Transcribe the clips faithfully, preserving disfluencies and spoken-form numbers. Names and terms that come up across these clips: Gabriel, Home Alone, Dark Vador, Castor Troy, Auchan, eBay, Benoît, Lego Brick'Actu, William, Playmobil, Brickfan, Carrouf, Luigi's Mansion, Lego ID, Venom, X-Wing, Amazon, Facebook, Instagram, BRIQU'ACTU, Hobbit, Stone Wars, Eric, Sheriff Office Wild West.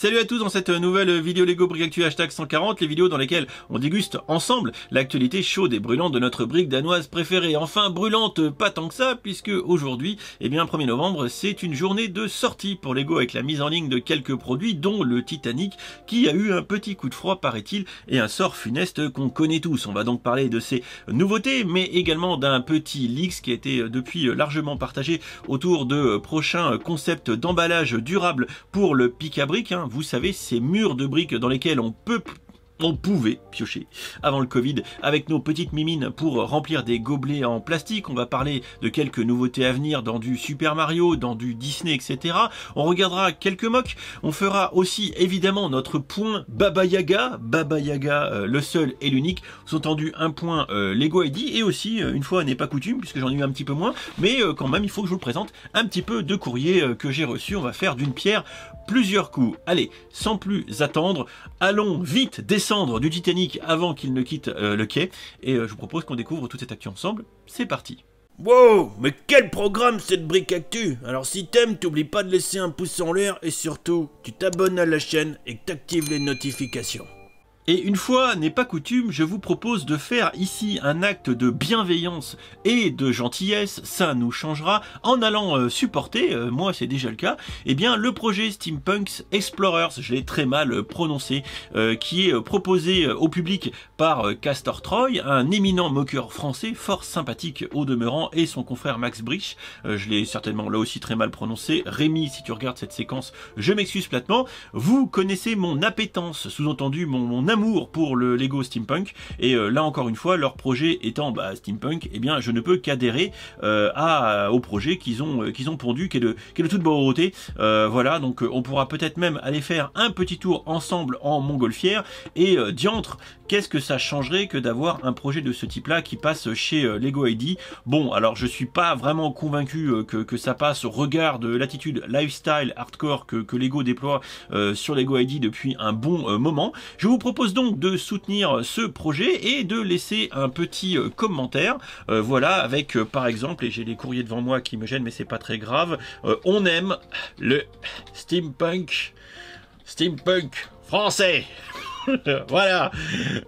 Salut à tous, dans cette nouvelle vidéo Lego Brick'Actu hashtag cent quarante, les vidéos dans lesquelles on déguste ensemble l'actualité chaude et brûlante de notre brique danoise préférée. Enfin brûlante, pas tant que ça, puisque aujourd'hui, eh bien premier novembre, c'est une journée de sortie pour Lego avec la mise en ligne de quelques produits, dont le Titanic, qui a eu un petit coup de froid paraît-il, et un sort funeste qu'on connaît tous. On va donc parler de ces nouveautés, mais également d'un petit leaks qui a été depuis largement partagé autour de prochains concepts d'emballage durable pour le pic à briques, hein. Vous savez, ces murs de briques dans lesquels on peut... On pouvait piocher avant le Covid avec nos petites mimines pour remplir des gobelets en plastique. On va parler de quelques nouveautés à venir dans du Super Mario, dans du Disney, et cetera. On regardera quelques mocks. On fera aussi évidemment notre point Baba Yaga. Baba Yaga, euh, le seul et l'unique. Sous-entendu un point euh, Lego I D. Et aussi, euh, une fois n'est pas coutume, puisque j'en ai eu un petit peu moins. Mais euh, quand même, il faut que je vous le présente. Un petit peu de courrier euh, que j'ai reçu. On va faire d'une pierre plusieurs coups. Allez, sans plus attendre, allons vite descendre du Titanic avant qu'il ne quitte euh, le quai, et euh, je vous propose qu'on découvre toute cette actu ensemble. C'est parti. Wow, mais quel programme cette Brick'Actu. Alors si t'aimes, t'oublie pas de laisser un pouce en l'air, et surtout, tu t'abonnes à la chaîne et que t'actives les notifications. Et une fois n'est pas coutume, je vous propose de faire ici un acte de bienveillance et de gentillesse, ça nous changera, en allant euh, supporter, euh, moi c'est déjà le cas, eh bien le projet Steampunks Explorers, je l'ai très mal prononcé, euh, qui est proposé au public par euh, Castor Troy, un éminent moqueur français, fort sympathique au demeurant, et son confrère Max Brich, euh, je l'ai certainement là aussi très mal prononcé, Rémi, si tu regardes cette séquence, je m'excuse platement, vous connaissez mon appétence, sous-entendu mon, mon amour pour le Lego Steampunk, et euh, là encore une fois leur projet étant bah, Steampunk, et eh bien je ne peux qu'adhérer euh, à au projet qu'ils ont euh, qu'ils ont pondu, qui est de qui est de toute beauté. Euh, voilà, donc euh, on pourra peut-être même aller faire un petit tour ensemble en montgolfière, et euh, diantre, qu'est-ce que ça changerait que d'avoir un projet de ce type-là qui passe chez euh, Lego I D. Bon, alors je suis pas vraiment convaincu euh, que, que ça passe au regard de l'attitude lifestyle hardcore que, que Lego déploie euh, sur Lego I D depuis un bon euh, moment. Je vous propose donc de soutenir ce projet et de laisser un petit commentaire, euh, voilà, avec euh, par exemple, et j'ai les courriers devant moi qui me gênent mais c'est pas très grave, euh, on aime le steampunk steampunk français. Voilà,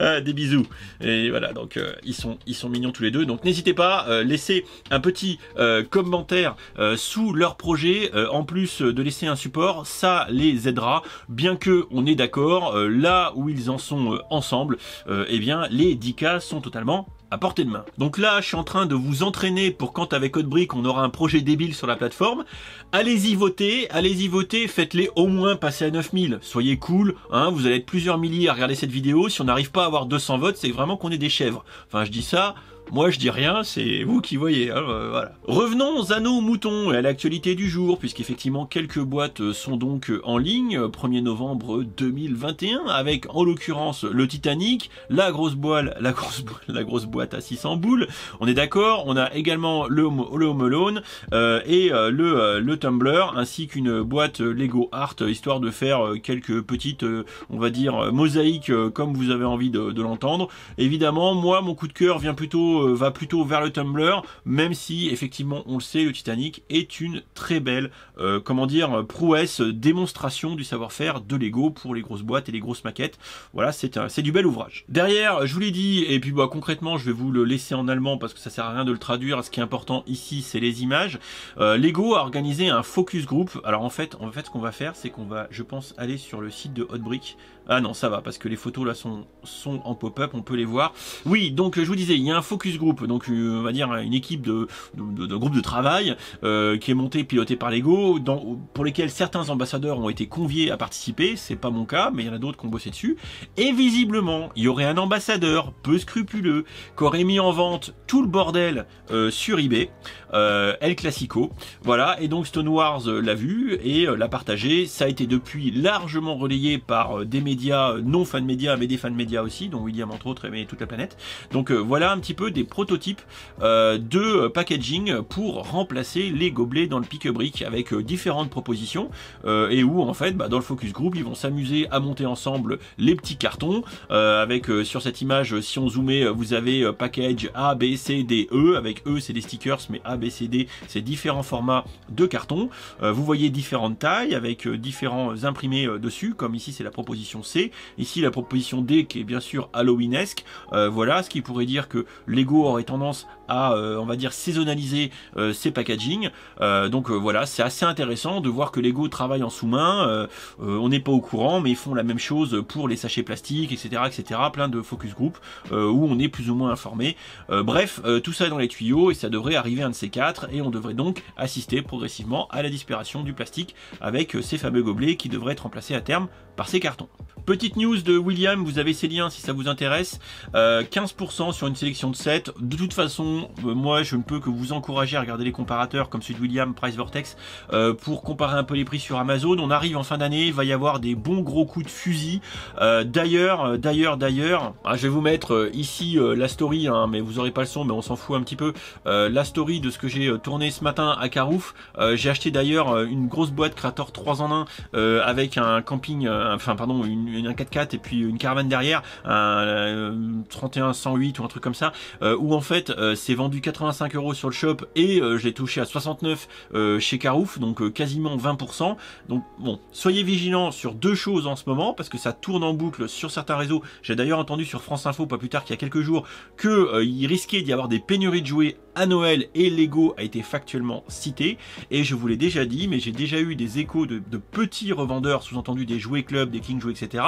euh, des bisous, et voilà, donc euh, ils sont ils sont mignons tous les deux, donc n'hésitez pas, euh, laissez un petit euh, commentaire euh, sous leur projet, euh, en plus de laisser un support, ça les aidera, bien que on est d'accord, euh, là où ils en sont euh, ensemble, euh, eh bien les dix K sont totalement à portée de main. Donc là, je suis en train de vous entraîner pour quand avec Hoth Bricks, on aura un projet débile sur la plateforme. Allez-y voter, allez-y voter, faites-les au moins passer à neuf mille. Soyez cool, hein, vous allez être plusieurs milliers à regarder cette vidéo. Si on n'arrive pas à avoir deux cents votes, c'est vraiment qu'on est des chèvres. Enfin, je dis ça... Moi je dis rien, c'est vous qui voyez, hein, euh, voilà. Revenons à nos moutons et à l'actualité du jour, puisqu'effectivement quelques boîtes sont donc en ligne, premier novembre deux mille vingt et un, avec en l'occurrence le Titanic, la grosse boîte, la grosse, la grosse boîte à six cents boules, on est d'accord, on a également le, le Home Alone, euh, et euh, le, euh, le Tumblr, ainsi qu'une boîte Lego Art, histoire de faire quelques petites, euh, on va dire, mosaïques, euh, comme vous avez envie de, de l'entendre. Évidemment, moi mon coup de cœur vient plutôt... va plutôt vers le Tumblr, même si effectivement on le sait, le Titanic est une très belle, euh, comment dire, prouesse, démonstration du savoir-faire de Lego pour les grosses boîtes et les grosses maquettes. Voilà, c'est c'est du bel ouvrage. Derrière, je vous l'ai dit, et puis bah concrètement je vais vous le laisser en allemand parce que ça sert à rien de le traduire, ce qui est important ici c'est les images. euh, Lego a organisé un focus group. Alors en fait, en fait ce qu'on va faire, c'est qu'on va, je pense, aller sur le site de Hoth Bricks. Ah non, ça va, parce que les photos là sont, sont en pop-up, on peut les voir. Oui, donc je vous disais, il y a un focus group, donc on va dire une équipe de, de, de, de groupe de travail euh, qui est montée, pilotée par Lego, dans, pour lesquels certains ambassadeurs ont été conviés à participer, c'est pas mon cas, mais il y en a d'autres qui ont bossé dessus. Et visiblement, il y aurait un ambassadeur peu scrupuleux qui aurait mis en vente tout le bordel euh, sur eBay, euh, El Classico, voilà, et donc Stone Wars euh, l'a vu et euh, l'a partagé. Ça a été depuis largement relayé par euh, des médias, non fans médias, mais des fans médias aussi, dont William entre autres, et toute la planète. Donc euh, voilà un petit peu peu des prototypes euh, de packaging pour remplacer les gobelets dans le pique-brique avec euh, différentes propositions euh, et où en fait bah, dans le focus group ils vont s'amuser à monter ensemble les petits cartons euh, avec euh, sur cette image si on zoomait vous avez euh, package A, B, C, D, E avec E c'est des stickers mais A, B, C, D c'est différents formats de cartons euh, vous voyez différentes tailles avec euh, différents imprimés euh, dessus comme ici c'est la proposition C, ici la proposition D qui est bien sûr halloweenesque euh, voilà ce qui pourrait dire que Lego aurait tendance à euh, on va dire saisonnaliser euh, ses packaging euh, donc euh, voilà c'est assez intéressant de voir que Lego travaille en sous-main euh, euh, on n'est pas au courant mais ils font la même chose pour les sachets plastiques etc etc plein de focus group euh, où on est plus ou moins informé euh, bref euh, tout ça est dans les tuyaux et ça devrait arriver un de ces quatre et on devrait donc assister progressivement à la disparition du plastique avec euh, ces fameux gobelets qui devraient être remplacés à terme par ces cartons. Petite news de William, vous avez ces liens si ça vous intéresse, euh, quinze pour cent sur une sélection de sept, de toute façon euh, moi je ne peux que vous encourager à regarder les comparateurs comme celui de William, Price Vortex euh, pour comparer un peu les prix sur Amazon. On arrive en fin d'année, il va y avoir des bons gros coups de fusil, euh, d'ailleurs euh, d'ailleurs d'ailleurs, ah, je vais vous mettre euh, ici euh, la story, hein, mais vous aurez pas le son mais on s'en fout un petit peu, euh, la story de ce que j'ai euh, tourné ce matin à Carrouf. Euh, j'ai acheté d'ailleurs euh, une grosse boîte Creator trois en un euh, avec un camping, euh, enfin pardon une un quatre quatre et puis une caravane derrière, un trente et un cent huit ou un truc comme ça, euh, où en fait euh, c'est vendu quatre-vingt-cinq euros sur le shop et euh, je l'ai touché à soixante-neuf euh, chez Carrouf, donc euh, quasiment vingt pour cent. Donc bon, soyez vigilants sur deux choses en ce moment parce que ça tourne en boucle sur certains réseaux. J'ai d'ailleurs entendu sur France Info pas plus tard qu'il y a quelques jours que euh, il risquait d'y avoir des pénuries de jouets à Noël et Lego a été factuellement cité et je vous l'ai déjà dit mais j'ai déjà eu des échos de, de petits revendeurs, sous-entendu des jouets clubs, des King Jouets etc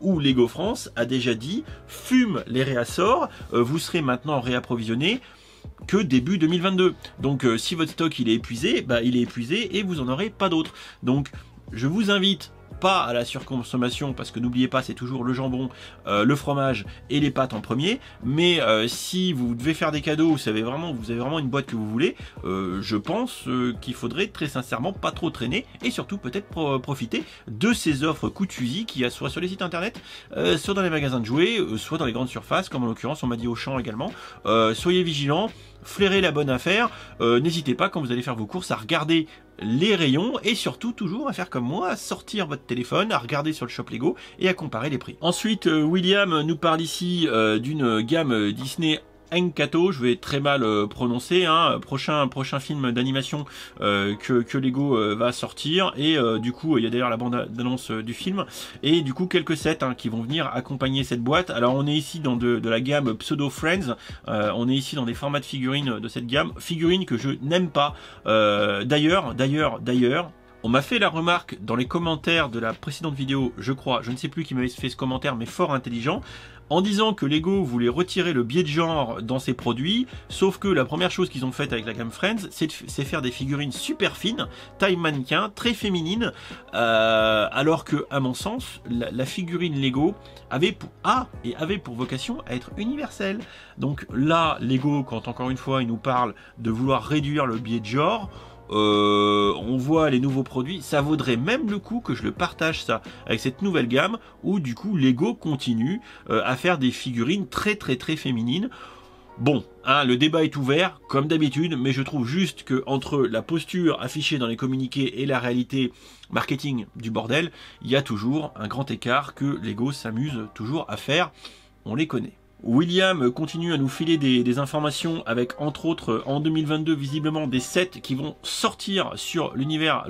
où Lego France a déjà dit fume les réassorts, euh, vous serez maintenant réapprovisionnés que début deux mille vingt-deux donc euh, si votre stock il est épuisé, bah, il est épuisé et vous en aurez pas d'autres. Donc je vous invite pas à la surconsommation parce que n'oubliez pas c'est toujours le jambon, euh, le fromage et les pâtes en premier, mais euh, si vous devez faire des cadeaux, vous savez vraiment vous avez vraiment une boîte que vous voulez, euh, je pense euh, qu'il faudrait très sincèrement pas trop traîner et surtout peut-être pro profiter de ces offres coup de fusil qu'il y a soit sur les sites internet, euh, soit dans les magasins de jouets, euh, soit dans les grandes surfaces comme en l'occurrence on m'a dit Auchan également. Euh, soyez vigilants, flairez la bonne affaire, euh, n'hésitez pas quand vous allez faire vos courses à regarder les rayons et surtout toujours à faire comme moi, à sortir votre téléphone, à regarder sur le shop Lego et à comparer les prix. Ensuite William nous parle ici euh, d'une gamme Disney Encanto, je vais très mal prononcer, hein, prochain prochain film d'animation euh, que, que Lego euh, va sortir et euh, du coup il y a d'ailleurs la bande d'annonce euh, du film et du coup quelques sets hein, qui vont venir accompagner cette boîte. Alors on est ici dans de, de la gamme Pseudo Friends, euh, on est ici dans des formats de figurines de cette gamme, figurines que je n'aime pas, euh, d'ailleurs, d'ailleurs, d'ailleurs, on m'a fait la remarque dans les commentaires de la précédente vidéo, je crois, je ne sais plus qui m'avait fait ce commentaire mais fort intelligent, en disant que Lego voulait retirer le biais de genre dans ses produits, sauf que la première chose qu'ils ont faite avec la gamme Friends, c'est faire des figurines super fines, taille mannequin, très féminine, euh, alors que, à mon sens, la, la figurine Lego avait pour, a et avait pour vocation à être universelle. Donc là, Lego, quand encore une fois, il nous parle de vouloir réduire le biais de genre, Euh, on voit les nouveaux produits, ça vaudrait même le coup que je le partage ça avec cette nouvelle gamme où du coup Lego continue euh, à faire des figurines très très très féminines. Bon, hein, le débat est ouvert comme d'habitude, mais je trouve juste que entre la posture affichée dans les communiqués et la réalité marketing du bordel, il y a toujours un grand écart que Lego s'amuse toujours à faire, on les connaît. William continue à nous filer des, des informations avec entre autres en deux mille vingt-deux visiblement des sets qui vont sortir sur l'univers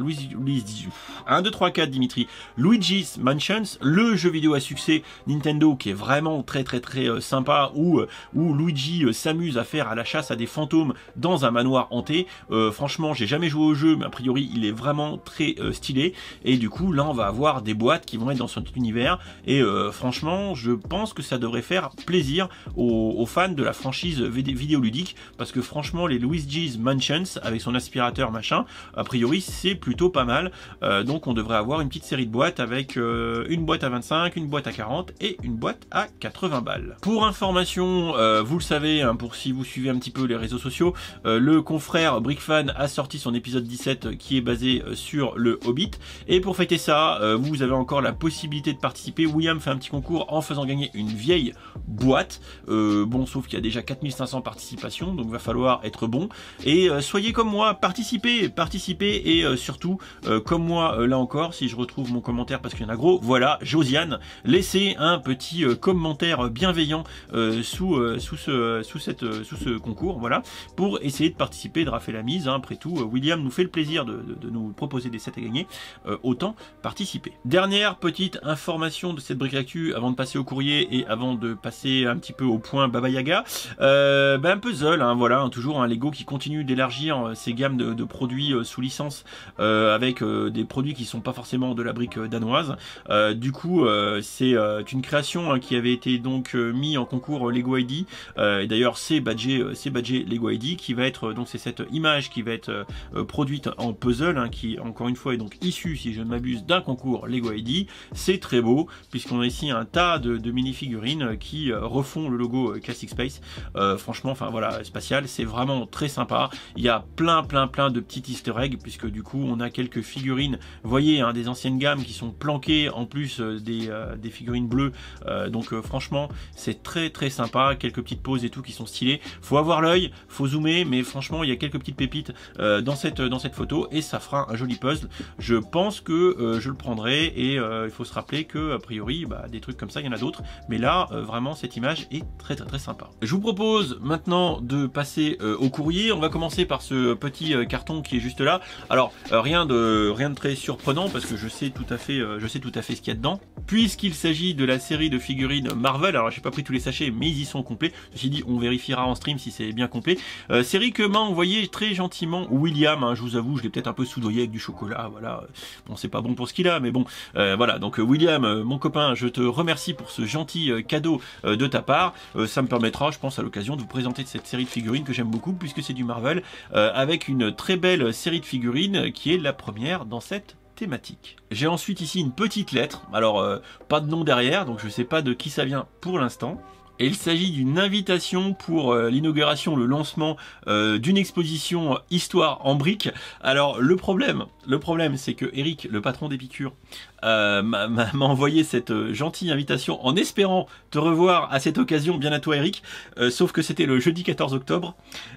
un, deux, trois, quatre Dimitri, Luigi's Mansion, le jeu vidéo à succès Nintendo qui est vraiment très très très euh, sympa où, où Luigi euh, s'amuse à faire à la chasse à des fantômes dans un manoir hanté. Euh, franchement j'ai jamais joué au jeu mais a priori il est vraiment très euh, stylé et du coup là on va avoir des boîtes qui vont être dans cet univers et euh, franchement je pense que ça devrait faire plaisir Aux, aux fans de la franchise vidéoludique parce que franchement les Luigi's Mansions avec son aspirateur machin a priori c'est plutôt pas mal, euh, donc on devrait avoir une petite série de boîtes avec euh, une boîte à vingt-cinq, une boîte à quarante et une boîte à quatre-vingts balles. Pour information, euh, vous le savez hein, pour si vous suivez un petit peu les réseaux sociaux, euh, le confrère Brickfan a sorti son épisode dix-sept qui est basé sur le Hobbit et pour fêter ça euh, vous avez encore la possibilité de participer. William fait un petit concours en faisant gagner une vieille boîte quatre. Euh, bon, sauf qu'il y a déjà quatre mille cinq cents participations, donc va falloir être bon. Et euh, soyez comme moi, participez, participez et euh, surtout, euh, comme moi, euh, là encore, si je retrouve mon commentaire parce qu'il y en a gros, voilà, Josiane, laissez un petit euh, commentaire bienveillant euh, sous, euh, sous, ce, sous, cette, euh, sous ce concours, voilà, pour essayer de participer, de rafler la mise. Hein. Après tout, euh, William nous fait le plaisir de, de, de nous proposer des sets à gagner, euh, autant participer. Dernière petite information de cette Brick'Actu avant de passer au courrier et avant de passer un petit peu au point Baba Yaga, euh, ben un puzzle, hein, voilà, hein, toujours un Lego qui continue d'élargir ses gammes de, de produits sous licence euh, avec euh, des produits qui sont pas forcément de la brique danoise. Euh, du coup, euh, c'est euh, une création hein, qui avait été donc euh, mis en concours Lego I D. Euh, et d'ailleurs, c'est badgé, c'est badgé Lego I D qui va être donc c'est cette image qui va être euh, produite en puzzle, hein, qui encore une fois est donc issue, si je ne m'abuse, d'un concours Lego I D. C'est très beau puisqu'on a ici un tas de, de mini-figurines qui refont le logo Classic Space. Euh, franchement, enfin voilà, spatial, c'est vraiment très sympa. Il y a plein, plein, plein de petits easter eggs puisque du coup, on a quelques figurines, vous voyez, hein, des anciennes gammes qui sont planquées en plus des, euh, des figurines bleues. Euh, donc euh, franchement, c'est très, très sympa. Quelques petites poses et tout qui sont stylées. Faut avoir l'œil, faut zoomer, mais franchement, il y a quelques petites pépites euh, dans cette, dans cette photo et ça fera un joli puzzle. Je pense que euh, je le prendrai et euh, il faut se rappeler que a priori, bah, des trucs comme ça, il y en a d'autres. Mais là, euh, vraiment, cette image est très, très, très sympa. Je vous propose maintenant de passer euh, au courrier. On va commencer par ce petit euh, carton qui est juste là. Alors, euh, rien de, rien de très surprenant parce que je sais tout à fait, euh, je sais tout à fait ce qu'il y a dedans. Puisqu'il s'agit de la série de figurines Marvel, alors j'ai pas pris tous les sachets, mais ils y sont complets. Ceci dit, on vérifiera en stream si c'est bien complet. Euh, série que m'a envoyé très gentiment William. Hein, je vous avoue, je l'ai peut-être un peu soudoyé avec du chocolat. Voilà, bon, c'est pas bon pour ce qu'il a, mais bon, euh, voilà. Donc euh, William, euh, mon copain, je te remercie pour ce gentil euh, cadeau euh, de ta part. Euh, ça me permettra, je pense, à l'occasion de vous présenter cette série de figurines que j'aime beaucoup, puisque c'est du Marvel, euh, avec une très belle série de figurines qui est la première dans cette thématique. J'ai ensuite ici une petite lettre, alors euh, pas de nom derrière, donc je sais pas de qui ça vient pour l'instant. Et il s'agit d'une invitation pour euh, l'inauguration, le lancement euh, d'une exposition Histoire en Briques. Alors le problème, le problème c'est que Eric, le patron des piqûres, Euh, m'a envoyé cette gentille invitation en espérant te revoir à cette occasion, bien à toi Eric, euh, sauf que c'était le jeudi quatorze octobre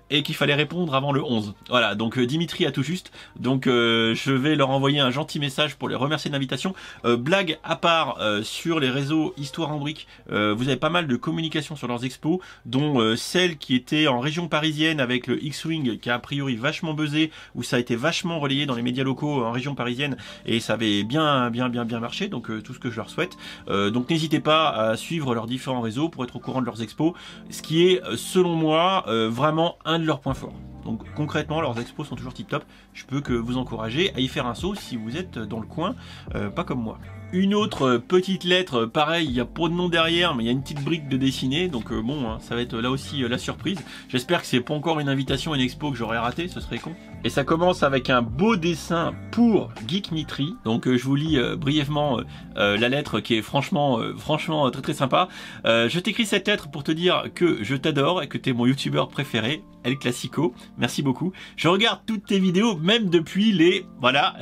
et qu'il fallait répondre avant le onze. Voilà, donc euh, Dimitri a tout juste, donc euh, je vais leur envoyer un gentil message pour les remercier de l'invitation. Euh, blague à part, euh, sur les réseaux Histoire en Briques, euh, vous avez pas mal de communications sur leurs expos, dont euh, celle qui était en région parisienne avec le X-Wing qui a a priori vachement buzzé, où ça a été vachement relayé dans les médias locaux en région parisienne et ça avait bien, bien, bien Bien, bien marché, donc euh, tout ce que je leur souhaite. Euh, donc n'hésitez pas à suivre leurs différents réseaux pour être au courant de leurs expos, ce qui est selon moi euh, vraiment un de leurs points forts. Donc concrètement, leurs expos sont toujours tip top, je peux que vous encourager à y faire un saut si vous êtes dans le coin, euh, pas comme moi. Une autre petite lettre, pareil, il n'y a pas de nom derrière, mais il y a une petite brique de dessinée, donc euh, bon, hein, ça va être là aussi euh, la surprise. J'espère que c'est pas encore une invitation, une expo que j'aurais raté, ce serait con. Et ça commence avec un beau dessin pour Geek Mitri, donc euh, je vous lis euh, brièvement euh, euh, la lettre qui est franchement, euh, franchement euh, très très sympa. Euh, je t'écris cette lettre pour te dire que je t'adore et que t'es mon youtubeur préféré, El Classico, merci beaucoup. Je regarde toutes tes vidéos, même depuis les... Voilà,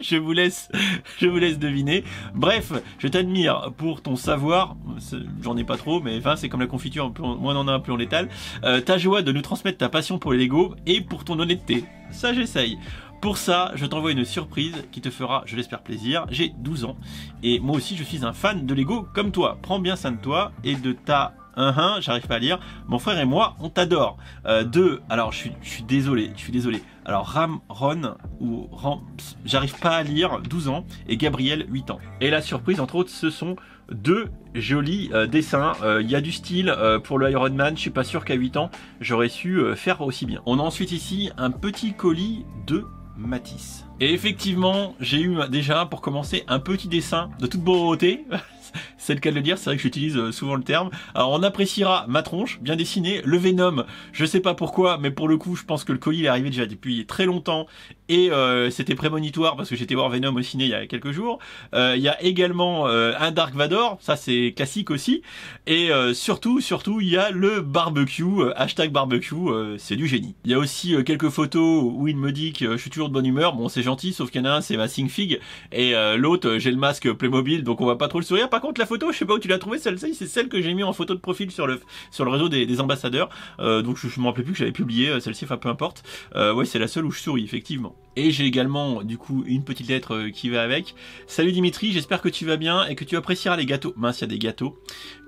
je vous laisse, je vous laisse deviner. Bref, je t'admire pour ton savoir, j'en ai pas trop, mais enfin c'est comme la confiture, plus on, moins on en a, plus on l'étale, euh, ta joie de nous transmettre ta passion pour les Lego et pour ton honnêteté, ça j'essaye. Pour ça, je t'envoie une surprise qui te fera, je l'espère, plaisir. J'ai douze ans et moi aussi je suis un fan de Lego comme toi. Prends bien soin de toi et de ta... Un, un, j'arrive pas à lire. Mon frère et moi, on t'adore. Euh, deux, alors je suis, je suis désolé, je suis désolé. Alors Ram, Ron ou Ram, j'arrive pas à lire. douze ans et Gabriel, huit ans. Et la surprise, entre autres, ce sont deux jolis euh, dessins. Il euh, y a du style euh, pour le Iron Man. Je suis pas sûr qu'à huit ans, j'aurais su euh, faire aussi bien. On a ensuite ici un petit colis de Matisse. Et effectivement, j'ai eu déjà pour commencer un petit dessin de toute beauté. C'est le cas de le dire, c'est vrai que j'utilise souvent le terme. Alors on appréciera ma tronche, bien dessinée, le Venom, je sais pas pourquoi, mais pour le coup je pense que le colis est arrivé déjà depuis très longtemps, et euh, c'était prémonitoire parce que j'étais voir Venom au ciné il y a quelques jours. Il euh, y a également euh, un Dark Vador, ça c'est classique aussi, et euh, surtout, surtout il y a le barbecue, euh, hashtag barbecue, euh, c'est du génie. Il y a aussi euh, quelques photos où il me dit que je suis toujours de bonne humeur, bon c'est c'est gentil, sauf qu'il y en a un, c'est ma Singfig, et euh, l'autre, j'ai le masque Playmobil, donc on voit pas trop le sourire. Par contre, la photo, je sais pas où tu l'as trouvée, celle-ci, c'est celle que j'ai mis en photo de profil sur le sur le réseau des, des ambassadeurs. Euh, donc je, je me rappelais plus que j'avais publié celle-ci, enfin peu importe. Euh, ouais, c'est la seule où je souris, effectivement. Et j'ai également, du coup, une petite lettre qui va avec. Salut Dimitri, j'espère que tu vas bien et que tu apprécieras les gâteaux. Mince, il y a des gâteaux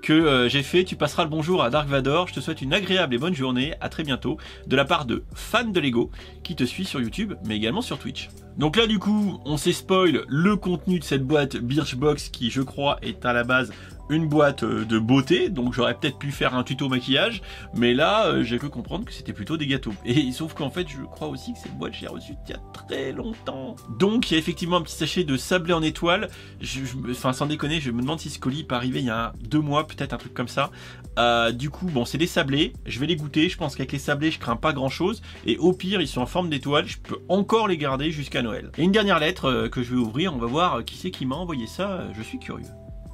que euh, j'ai fait. Tu passeras le bonjour à Dark Vador. Je te souhaite une agréable et bonne journée. À très bientôt. De la part de fans de Lego qui te suit sur YouTube, mais également sur Twitch. Donc là, du coup, on s'est spoil le contenu de cette boîte Birchbox qui, je crois, est à la base une boîte de beauté, donc j'aurais peut-être pu faire un tuto maquillage, mais là euh, j'ai cru comprendre que c'était plutôt des gâteaux. Et sauf qu'en fait je crois aussi que cette boîte je l'ai reçue il y a très longtemps. Donc il y a effectivement un petit sachet de sablé en étoile, je, je, enfin sans déconner je me demande si ce colis est arrivé il y a deux mois peut-être, un truc comme ça. Euh, du coup bon, c'est des sablés, je vais les goûter, je pense qu'avec les sablés je crains pas grand chose, et au pire ils sont en forme d'étoile, je peux encore les garder jusqu'à Noël. Et une dernière lettre euh, que je vais ouvrir, on va voir euh, qui c'est qui m'a envoyé ça, euh, je suis curieux.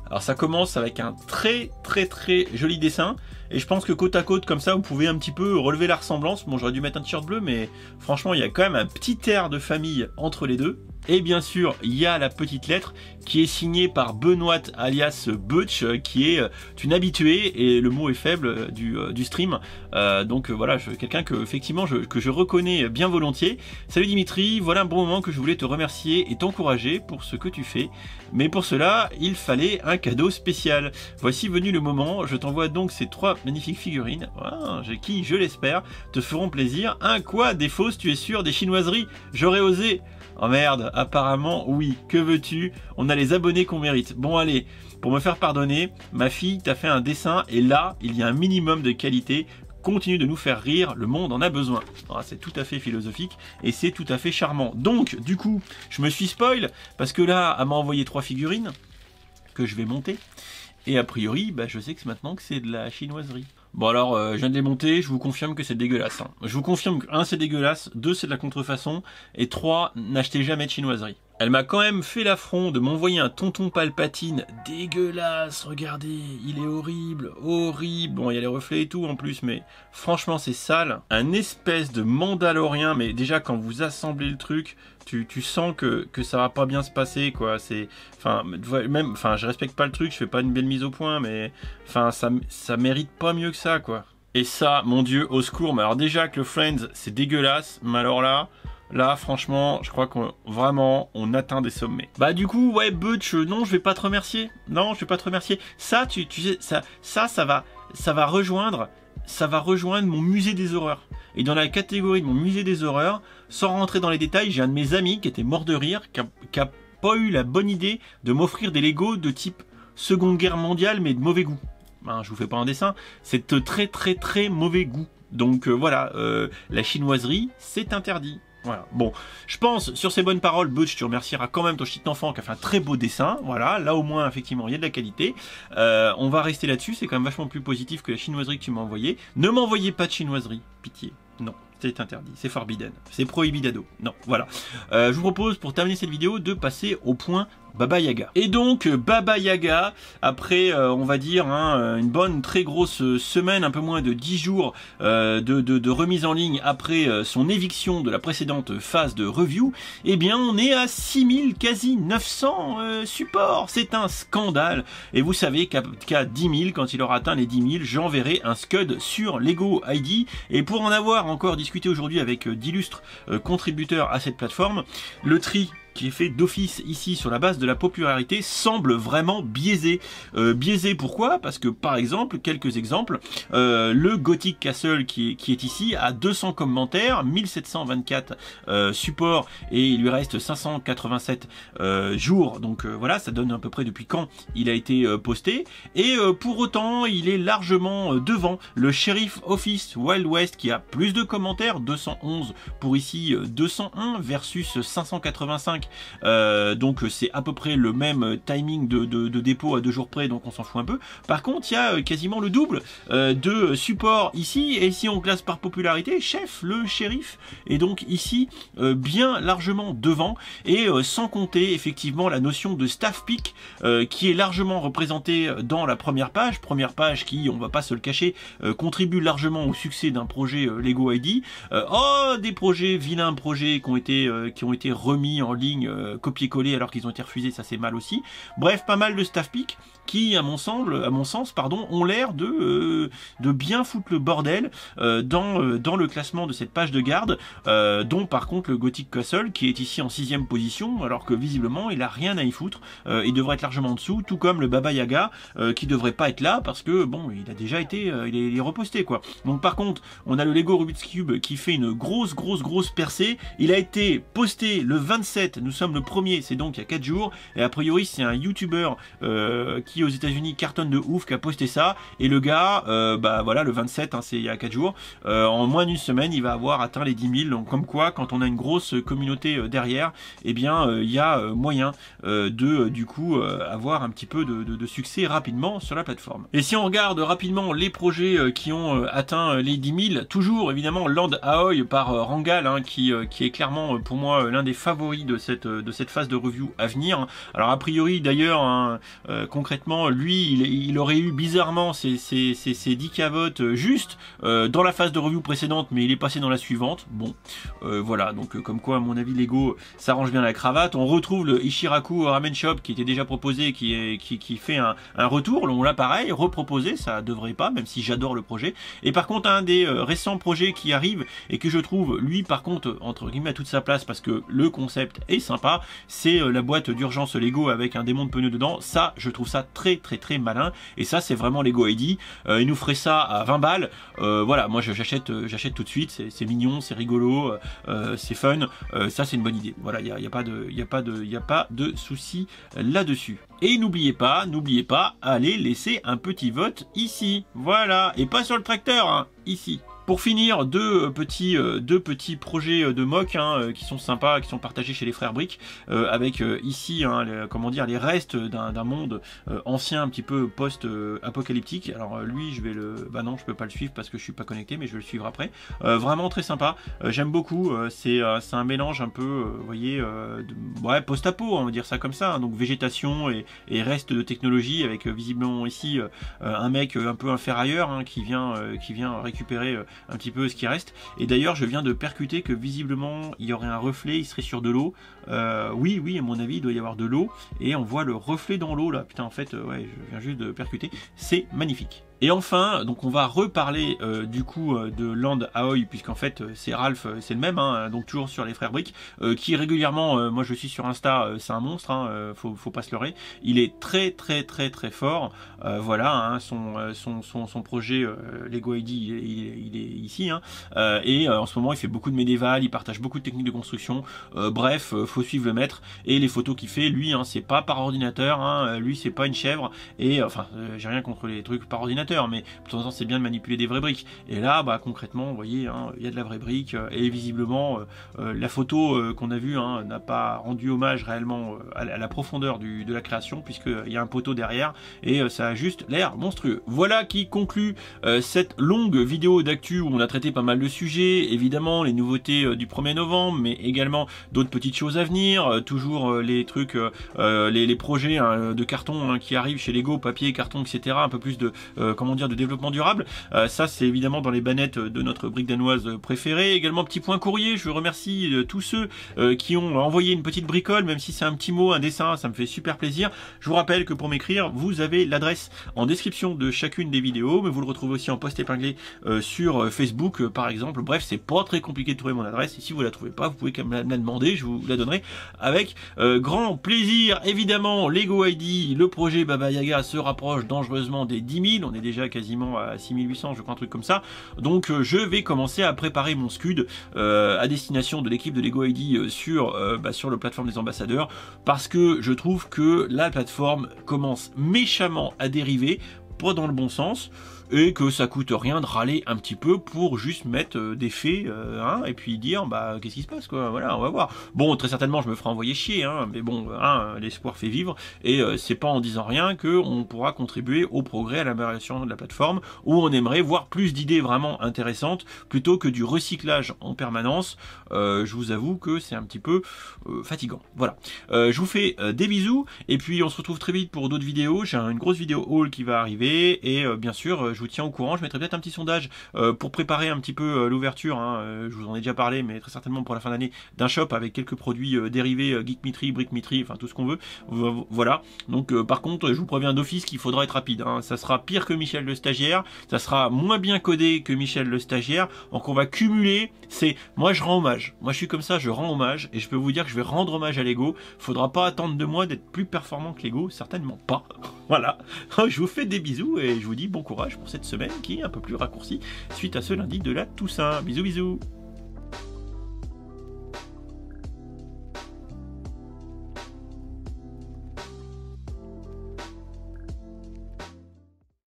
Alors ça commence avec un très très très joli dessin et je pense que côte à côte comme ça vous pouvez un petit peu relever la ressemblance. Bon, j'aurais dû mettre un t-shirt bleu mais franchement il y a quand même un petit air de famille entre les deux. Et bien sûr il y a la petite lettre qui est signée par Benoît alias Butch qui est une habituée, et le mot est faible, du, du stream. Euh, donc voilà, quelqu'un que effectivement je, que je reconnais bien volontiers. Salut Dimitri, voilà un bon moment que je voulais te remercier et t'encourager pour ce que tu fais. Mais pour cela il fallait un cadeau spécial. Voici venu le moment, je t'envoie donc ces trois magnifiques figurines ah, qui, je l'espère, te feront plaisir. Un quoi, des fausses, tu es sûr, des chinoiseries, j'aurais osé. Oh merde, apparemment oui, que veux-tu, on a les abonnés qu'on mérite. Bon allez, pour me faire pardonner, ma fille t'a fait un dessin et là, il y a un minimum de qualité. Continue de nous faire rire, le monde en a besoin. Ah, c'est tout à fait philosophique et c'est tout à fait charmant. Donc du coup, je me suis spoil parce que là, elle m'a envoyé trois figurines que je vais monter. Et a priori, bah, je sais que maintenant que c'est de la chinoiserie. Bon alors, euh, je viens de les monter, je vous confirme que c'est dégueulasse. Hein. Je vous confirme que un, c'est dégueulasse, deux, c'est de la contrefaçon, et trois, n'achetez jamais de chinoiserie. Elle m'a quand même fait l'affront de m'envoyer un tonton Palpatine dégueulasse, regardez, il est horrible, horrible, bon il y a les reflets et tout en plus, mais franchement c'est sale. Un espèce de Mandalorien, mais déjà quand vous assemblez le truc, tu, tu sens que, que ça va pas bien se passer quoi, c'est, enfin, même, enfin je respecte pas le truc, je fais pas une belle mise au point, mais, enfin ça, ça mérite pas mieux que ça quoi. Et ça, mon dieu, au secours, mais alors déjà que le Friends c'est dégueulasse, mais alors là... Là, franchement, je crois qu'on vraiment on atteint des sommets. Bah du coup, ouais, Butch, non, je vais pas te remercier. Non, je vais pas te remercier. Ça, tu, tu sais, ça, ça, ça va, ça va rejoindre, ça va rejoindre mon musée des horreurs. Et dans la catégorie de mon musée des horreurs, sans rentrer dans les détails, j'ai un de mes amis qui était mort de rire, qui a, qui a pas eu la bonne idée de m'offrir des Lego de type Seconde Guerre mondiale, mais de mauvais goût. Ben, je vous fais pas un dessin. C'est de très, très, très mauvais goût. Donc euh, voilà, euh, la chinoiserie, c'est interdit. Voilà, bon, je pense, sur ces bonnes paroles, Butch, tu remercieras quand même ton petit enfant qui a fait un très beau dessin, voilà, là au moins, effectivement, il y a de la qualité, euh, on va rester là-dessus, c'est quand même vachement plus positif que la chinoiserie que tu m'as envoyée, ne m'envoyez pas de chinoiserie, pitié, non. C'est interdit, c'est forbidden, c'est prohibidado. Non, voilà. Euh, je vous propose pour terminer cette vidéo de passer au point Baba Yaga. Et donc Baba Yaga, après euh, on va dire hein, une bonne très grosse semaine, un peu moins de dix jours euh, de, de, de remise en ligne après euh, son éviction de la précédente phase de review, eh bien on est à six mille, quasi neuf cents euh, supports. C'est un scandale. Et vous savez qu'à qu'à dix mille, quand il aura atteint les dix mille, j'enverrai un scud sur Lego I D. Et pour en avoir encore discuté aujourd'hui avec d'illustres contributeurs à cette plateforme, le tri qui est fait d'office ici sur la base de la popularité semble vraiment biaisé. Euh, biaisé pourquoi? Parce que par exemple, quelques exemples, euh, le Gothic Castle qui est, qui est ici a deux cents commentaires, mille sept cent vingt-quatre euh, supports et il lui reste cinq cent quatre-vingt-sept euh, jours. Donc euh, voilà, ça donne à peu près depuis quand il a été euh, posté. Et euh, pour autant, il est largement euh, devant le Sheriff Office Wild West qui a plus de commentaires, deux cent onze pour ici euh, deux cent un versus cinq cent quatre-vingt-cinq vingt-cinq. Euh, donc c'est à peu près le même timing de, de, de dépôt à deux jours près, donc on s'en fout un peu. Par contre, il y a quasiment le double euh, de support ici. Et si on classe par popularité, chef, le shérif est donc ici euh, bien largement devant. Et euh, sans compter effectivement la notion de staff pick euh, qui est largement représentée dans la première page. Première page qui, on va pas se le cacher, euh, contribue largement au succès d'un projet euh, Lego I D. Euh, oh, des projets, vilains projets qui ont été, euh, qui ont été remis en ligne, euh, copier-coller alors qu'ils ont été refusés, ça c'est mal aussi. Bref, pas mal de staff pick qui, à mon sens, à mon sens pardon, ont l'air de, euh, de bien foutre le bordel euh, dans, euh, dans le classement de cette page de garde, euh, dont par contre le Gothic Castle qui est ici en sixième position, alors que visiblement il a rien à y foutre, euh, il devrait être largement en dessous, tout comme le Baba Yaga euh, qui devrait pas être là parce que bon, il a déjà été, euh, il, est, il est reposté quoi. Donc par contre, on a le Lego Rubik's Cube qui fait une grosse grosse grosse percée, il a été posté le vingt-sept, nous sommes le premier, c'est donc il y a quatre jours, et a priori c'est un youtubeur euh, qui aux États-Unis cartonne de ouf qui a posté ça, et le gars, euh, bah voilà, le vingt-sept, hein, c'est il y a quatre jours, euh, en moins d'une semaine il va avoir atteint les dix mille, donc comme quoi quand on a une grosse communauté euh, derrière, et eh bien il euh, y a euh, moyen euh, de euh, du coup euh, avoir un petit peu de, de, de succès rapidement sur la plateforme. Et si on regarde rapidement les projets euh, qui ont euh, atteint euh, les dix mille, toujours évidemment Land Aoi par euh, Rangal, hein, qui, euh, qui est clairement euh, pour moi l'un des favoris de cette, de cette phase de review à venir. Alors a priori d'ailleurs, hein, euh, concrètement lui il, il aurait eu bizarrement ses, ses, ses, ses dix k votes euh, juste euh, dans la phase de review précédente, mais il est passé dans la suivante. Bon euh, voilà, donc euh, comme quoi à mon avis Lego s'arrange bien la cravate. On retrouve le Ichiraku Ramen Shop qui était déjà proposé, qui, est, qui, qui fait un, un retour, on l'a pareil reproposé, ça devrait pas, même si j'adore le projet. Et par contre un des euh, récents projets qui arrive et que je trouve lui par contre entre guillemets à toute sa place parce que le concept est sympa, c'est euh, la boîte d'urgence Lego avec un démon de pneu dedans. Ça je trouve ça très très très malin, et ça c'est vraiment Lego I D. Euh, il nous ferait ça à vingt balles, euh, voilà, moi j'achète euh, j'achète tout de suite, c'est mignon, c'est rigolo, euh, c'est fun, euh, ça c'est une bonne idée, voilà, il n'y a, y a pas de il n'y a pas de il n'y a pas de souci là-dessus. Et n'oubliez pas, n'oubliez pas, allez laisser un petit vote ici, voilà, et pas sur le tracteur, hein, ici. Pour finir, deux petits, deux petits projets de mock, hein, qui sont sympas, qui sont partagés chez les Frères Briques, euh, avec euh, ici, hein, les, comment dire, les restes d'un monde euh, ancien, un petit peu post-apocalyptique. Alors euh, lui, je vais le, bah non, je peux pas le suivre parce que je suis pas connecté, mais je vais le suivre après. Euh, vraiment très sympa, euh, j'aime beaucoup. Euh, c'est euh, un mélange un peu, euh, vous voyez, euh, de... ouais, post-apo, on va dire ça comme ça. Hein, donc végétation et, et reste de technologie, avec euh, visiblement ici euh, un mec euh, un peu un ferrailleur, hein, qui vient, euh, qui vient récupérer Euh, un petit peu ce qui reste. Et d'ailleurs je viens de percuter que visiblement il y aurait un reflet, il serait sur de l'eau, euh, oui oui à mon avis il doit y avoir de l'eau, et on voit le reflet dans l'eau là, putain en fait euh, ouais, je viens juste de percuter, c'est magnifique. Et enfin, donc on va reparler euh, du coup euh, de Land Aoi, puisqu'en fait euh, c'est Ralph, euh, c'est le même, hein, donc toujours sur les Frères Briques, euh, qui régulièrement, euh, moi je suis sur Insta, euh, c'est un monstre, hein, euh, faut, faut pas se leurrer, il est très très très très fort, euh, voilà, hein, son, euh, son, son, son projet euh, Lego I D, il, il, il est ici, hein, euh, et euh, en ce moment il fait beaucoup de médiéval, il partage beaucoup de techniques de construction, euh, bref, euh, faut suivre le maître, et les photos qu'il fait, lui, hein, c'est pas par ordinateur, hein, lui c'est pas une chèvre, et enfin, euh, j'ai rien contre les trucs par ordinateur, mais de temps en temps c'est bien de manipuler des vraies briques, et là bah concrètement vous voyez, hein, il y a de la vraie brique, et visiblement euh, la photo euh, qu'on a vue, hein, n'a pas rendu hommage réellement à la profondeur du, de la création, puisqu'il y a un poteau derrière et euh, ça a juste l'air monstrueux. Voilà qui conclut euh, cette longue vidéo d'actu où on a traité pas mal de sujets, évidemment les nouveautés euh, du premier novembre, mais également d'autres petites choses à venir, euh, toujours euh, les trucs, euh, les, les projets, hein, de carton, hein, qui arrivent chez Lego, papier, carton, etc., un peu plus de euh, comment dire, de développement durable, euh, ça c'est évidemment dans les bannettes de notre brique danoise préférée. Également petit point courrier, je remercie euh, tous ceux euh, qui ont envoyé une petite bricole, même si c'est un petit mot, un dessin, ça me fait super plaisir. Je vous rappelle que pour m'écrire, vous avez l'adresse en description de chacune des vidéos, mais vous le retrouvez aussi en post épinglé euh, sur euh, Facebook euh, par exemple. Bref, c'est pas très compliqué de trouver mon adresse, et si vous la trouvez pas, vous pouvez quand même la, la demander, je vous la donnerai avec euh, grand plaisir. Évidemment, Lego I D, le projet Baba Yaga se rapproche dangereusement des dix mille, on est déjà déjà quasiment à six mille huit cents, je crois, un truc comme ça. Donc euh, je vais commencer à préparer mon scud euh, à destination de l'équipe de Lego I D euh, sur, euh, bah, sur la plateforme des ambassadeurs, parce que je trouve que la plateforme commence méchamment à dériver. pas dans le bon sens, et que ça coûte rien de râler un petit peu pour juste mettre des faits, euh, hein, et puis dire bah qu'est-ce qui se passe quoi, voilà, on va voir. Bon, très certainement je me ferai envoyer chier, hein, mais bon, hein, l'espoir fait vivre, et euh, c'est pas en disant rien que on pourra contribuer au progrès, à l'amélioration de la plateforme, où on aimerait voir plus d'idées vraiment intéressantes plutôt que du recyclage en permanence. Euh, je vous avoue que c'est un petit peu euh, fatigant. Voilà, euh, je vous fais euh, des bisous, et puis on se retrouve très vite pour d'autres vidéos. J'ai une grosse vidéo haul qui va arriver, et euh, bien sûr euh, je vous tiens au courant. Je mettrai peut-être un petit sondage euh, pour préparer un petit peu euh, l'ouverture, hein, euh, je vous en ai déjà parlé, mais très certainement pour la fin d'année, d'un shop avec quelques produits euh, dérivés, euh, Geek Mitri, Brick Mitri, enfin tout ce qu'on veut, voilà. Donc euh, par contre je vous préviens d'office qu'il faudra être rapide, hein. Ça sera pire que Michel le stagiaire, ça sera moins bien codé que Michel le stagiaire, donc on va cumuler. C'est, moi je rends hommage, moi je suis comme ça, je rends hommage, et je peux vous dire que je vais rendre hommage à Lego. Faudra pas attendre de moi d'être plus performant que Lego, certainement pas. Voilà, je vous fais des bisous et je vous dis bon courage pour cette semaine qui est un peu plus raccourcie suite à ce lundi de la Toussaint. Bisous bisous.